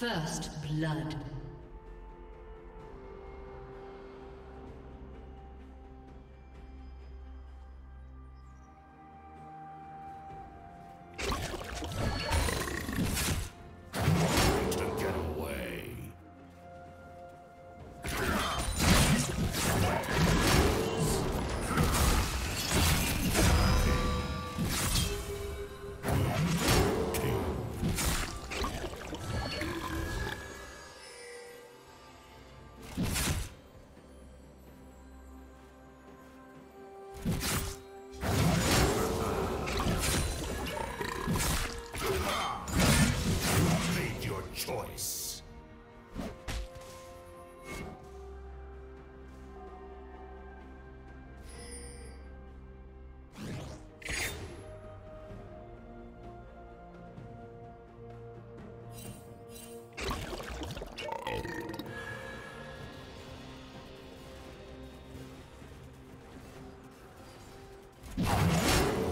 First blood.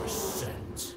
Sent.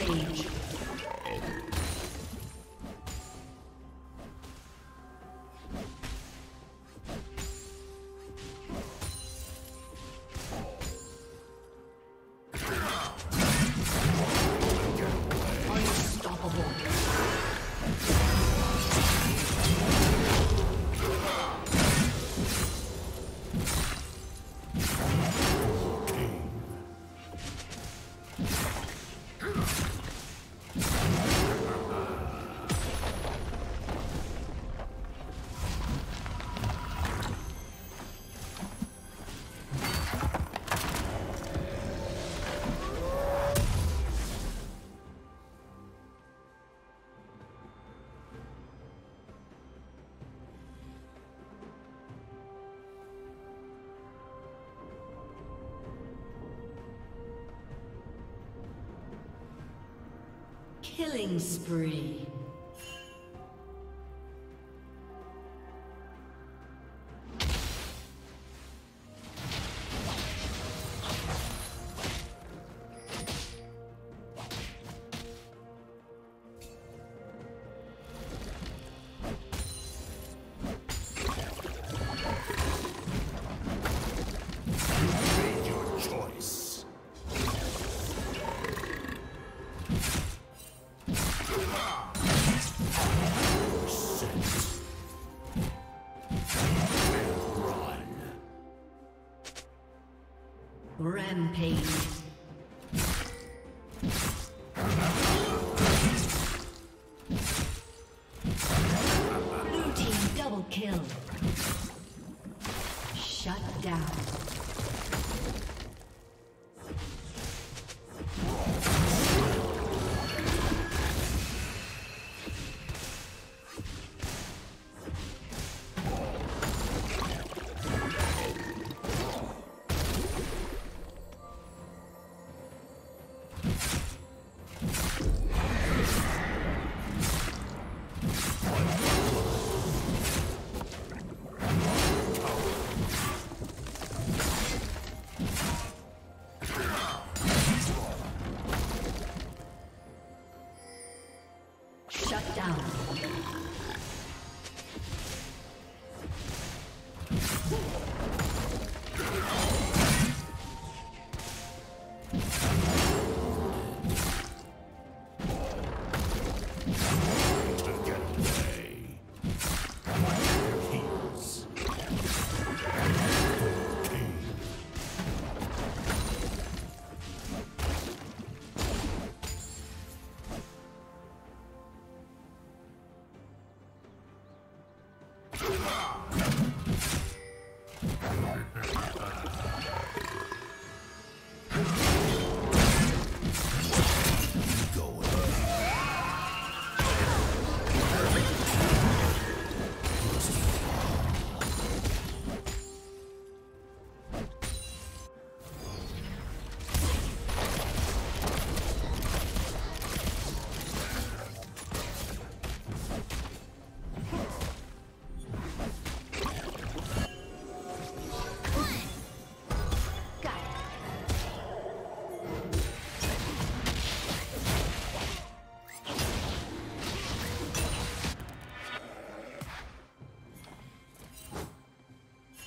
Rampage. Killing spree. Rampage. Blue team double kill. Shut down.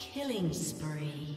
Killing spree.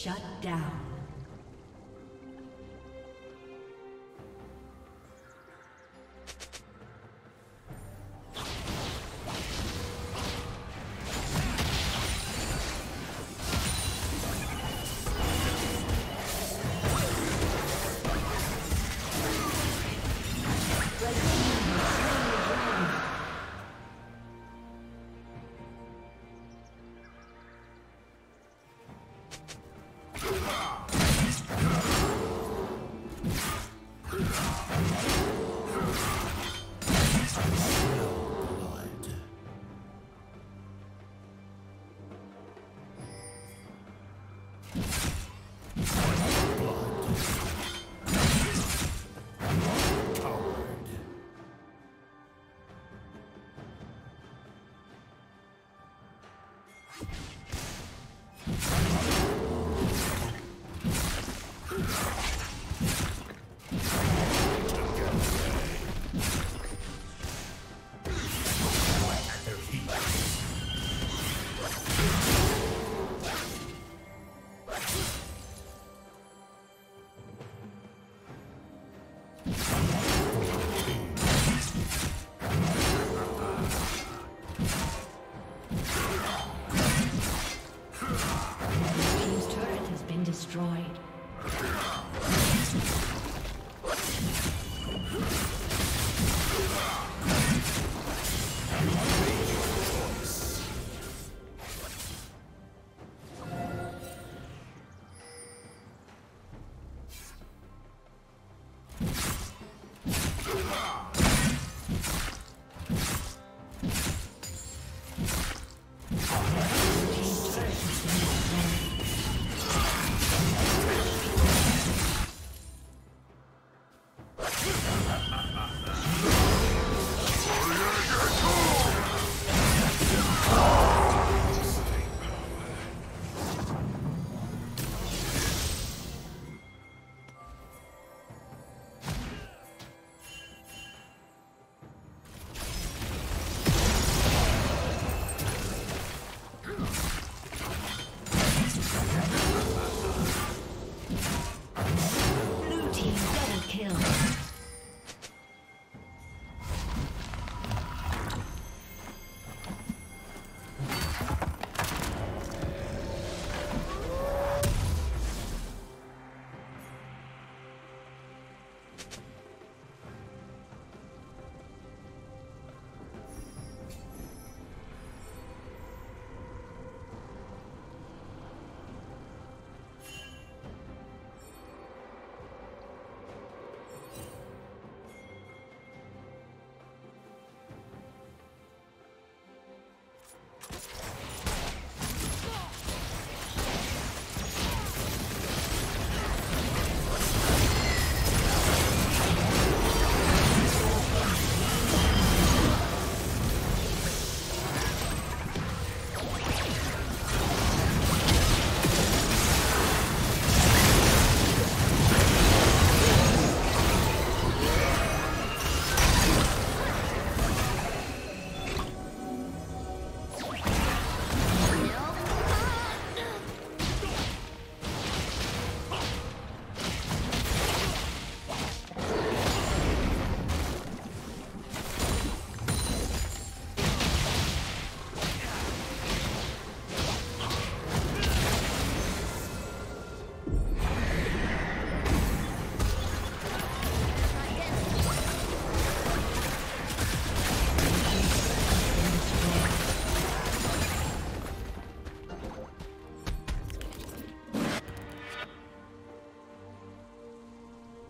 Shut down.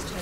He's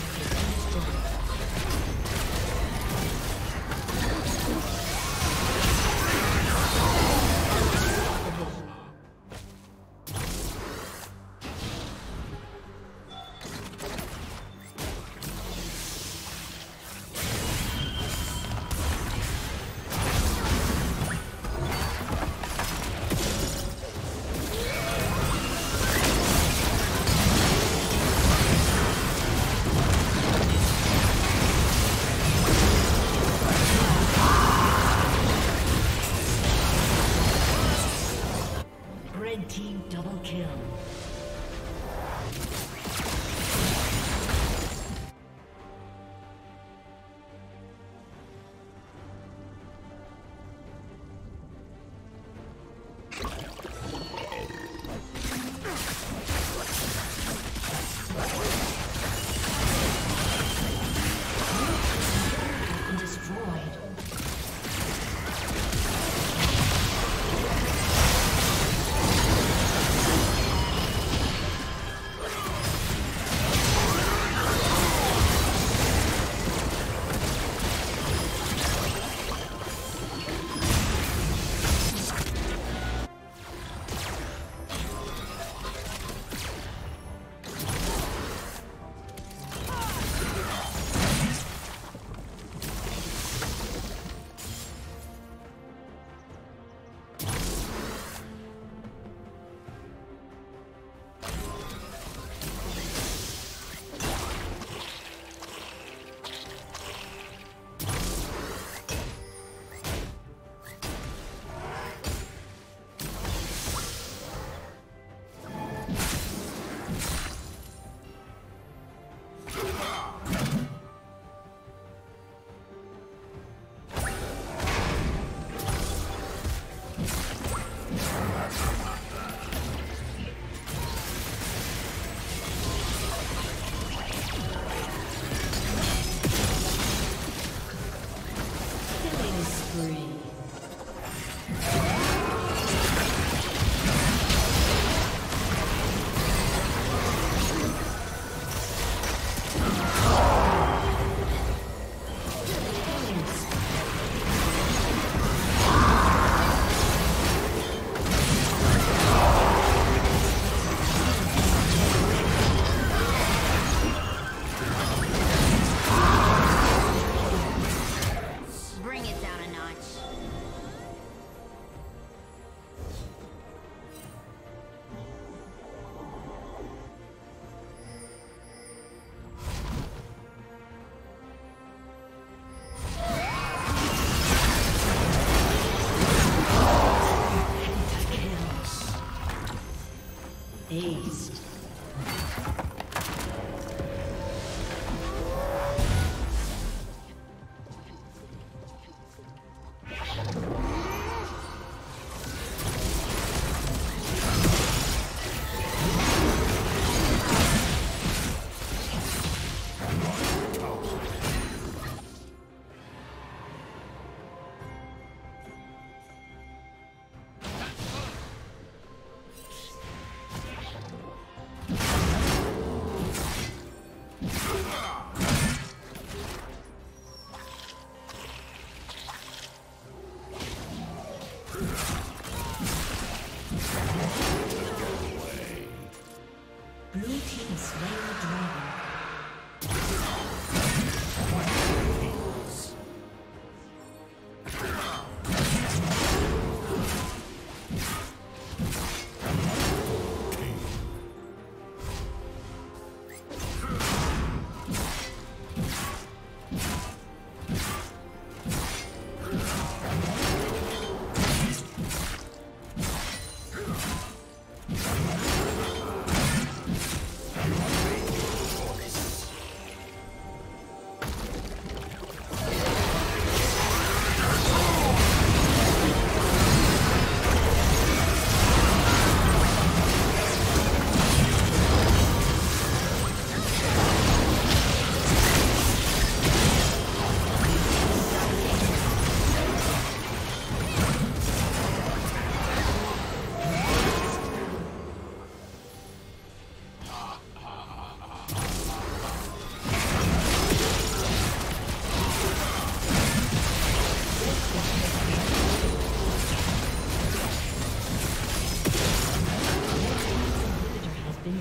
Aced.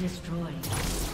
Destroyed.